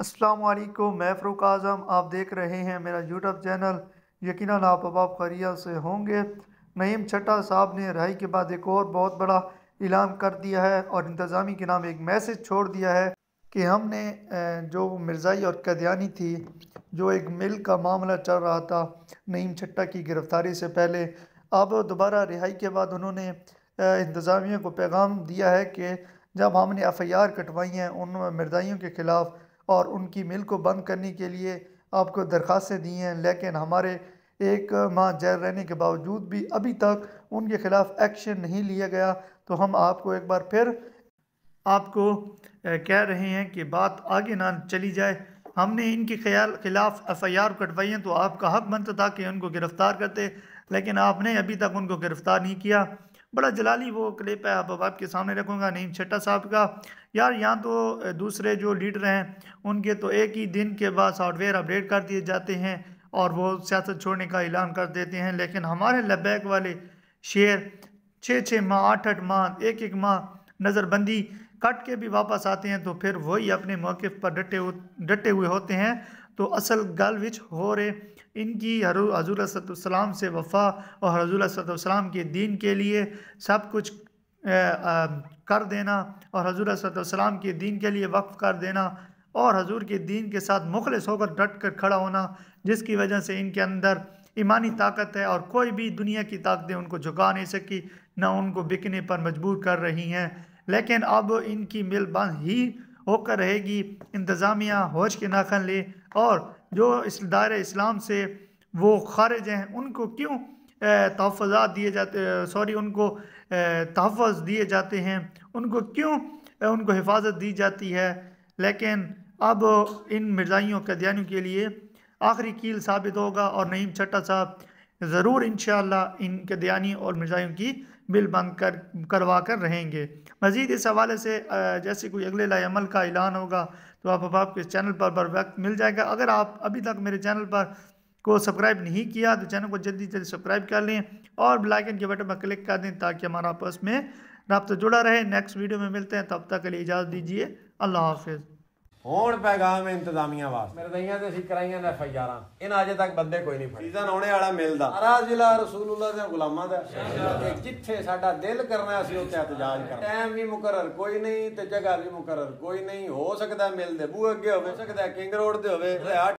अस्सलामुअलैकुम, मैं फ़ारूक़ आज़म, आप देख रहे हैं मेरा यूट्यूब चैनल। यकीनन आप अबाब खैरियत से होंगे। नईम चट्टा साहब ने रिहाई के बाद एक और बहुत बड़ा ऐलान कर दिया है और इंतज़ामी के नाम एक मैसेज छोड़ दिया है कि हमने जो मिर्ज़ाई और कादियानी थी, जो एक मिल का मामला चल रहा था नईम चट्टा की गिरफ़्तारी से पहले, अब दोबारा रिहाई के बाद उन्होंने इंतज़ामिया को पैगाम दिया है कि जब हमने एफआईआर कटवाई हैं उन मिर्ज़ाइयों के ख़िलाफ़ और उनकी मिल को बंद करने के लिए आपको दरख्वास्तें दी हैं, लेकिन हमारे एक माह जेल रहने के बावजूद भी अभी तक उनके ख़िलाफ़ एक्शन नहीं लिया गया, तो हम आपको एक बार फिर आपको कह रहे हैं कि बात आगे ना चली जाए। हमने इनके ख़िलाफ़ एफआईआर कटवाई हैं तो आपका हक बनता था कि उनको गिरफ़्तार करते, लेकिन आपने अभी तक उनको गिरफ़्तार नहीं किया। बड़ा जलाली वो क्लिप है, अब आपके सामने रखूँगा नईम चट्टा साहब का। यार यहाँ तो दूसरे जो लीडर हैं उनके तो एक ही दिन के बाद सॉफ्टवेयर अपडेट कर दिए जाते हैं और वो सियासत छोड़ने का ऐलान कर देते हैं, लेकिन हमारे लब्बैक वाले शेर 6-6 माह, 8-8 माह, 1-1 माह नज़रबंदी कट के भी वापस आते हैं तो फिर वही अपने मौक़िफ़ पर डटे हुए होते हैं। तो असल गल विच हो रहे इनकी हज़ूर सलाम से वफ़ा और हज़ूर सलाम के दीन के लिए सब कुछ कर देना और हज़ूर सलाम के दीन के लिए वक्फ़ कर देना और हज़ूर के दीन के साथ मुखलिस होकर डट कर खड़ा होना, जिसकी वजह से इनके अंदर ईमानी ताकत है और कोई भी दुनिया की ताकतें उनको झुका नहीं सकी, ना उनको बिकने पर मजबूर कर रही हैं। लेकिन अब इनकी मिल बंद ही होकर रहेगी। इंतज़ामिया होश के नाखन ले और जो इस दायरे इस्लाम से वो खारिज हैं उनको क्यों तहफ़्फ़ुज़ात दिए जाते, सॉरी उनको तहफ़्फ़ुज़ दिए जाते हैं, उनको क्यों उनको हिफाजत दी जाती है। लेकिन अब इन मिर्ज़ाइयों कादियानियों के लिए आखिरी कील साबित होगा और नईम चट्टा साहब ज़रूर इंशाअल्लाह इन कादियानी और मिर्ज़ाइयों की बिल बंद करवा कर रहेंगे। मज़ीद इस हवाले से जैसे कोई अगले लाएमल का ऐलान होगा तो आपके चैनल पर वक्त मिल जाएगा। अगर आप अभी तक मेरे चैनल पर को सब्सक्राइब नहीं किया तो चैनल को जल्दी सब्सक्राइब कर लें और बेल आइकन के बटन पर क्लिक कर दें ताकि हमारा आपस में रब्ता जुड़ा रहे। नेक्स्ट वीडियो में मिलते हैं, तब तक के लिए इजाज़त दीजिए। अल्लाह हाफिज़। ਹੁਣ पैगाम इंतजामिया वास्ते मिर्ज़ाइयां ते असीं कराइयां ने एफआईआर इन्हां अजे तक बंदे कोई नहीं फड़े। सीजन आने वाला मिलदा सारा जिला रसूलुल्लाह दे गुलामां दा है। जिथे साडा दिल करना असीं उत्थे एहतजाज करना। टाइम भी मुकरर कोई नहीं ते जगह भी मुकरर कोई नहीं। हो सकदा मिल दे बूहे अगे होवे, हो सकदा किंग रोड ते होवे।